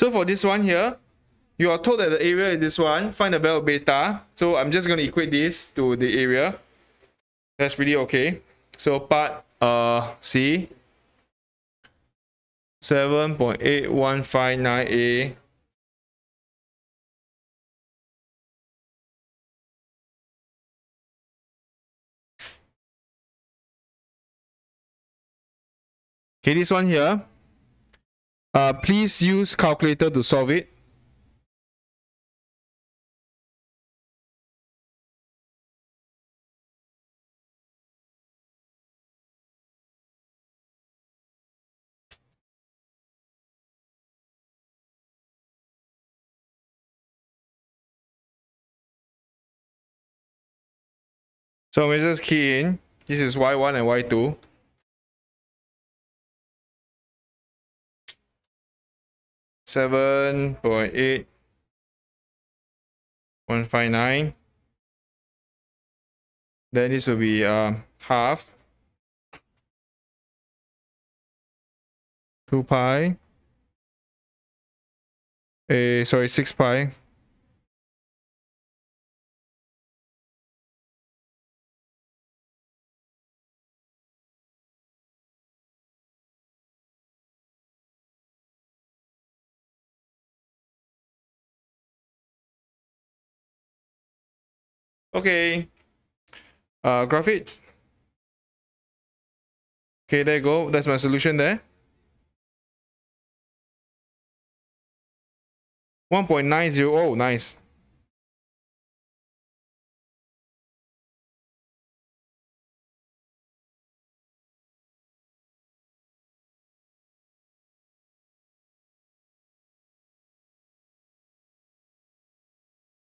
So for this one here, you are told that the area is this one. Find the value of beta. So I'm just going to equate this to the area. That's pretty okay. So part C, 7.8159A. Okay, this one here. Please use calculator to solve it. So we just key in, this is y1 and y2. Seven point 8.159. Then this will be half 2 pi. 6 pi. Okay, graph it. Okay, there you go. That's my solution there. 1.90. Oh, nice.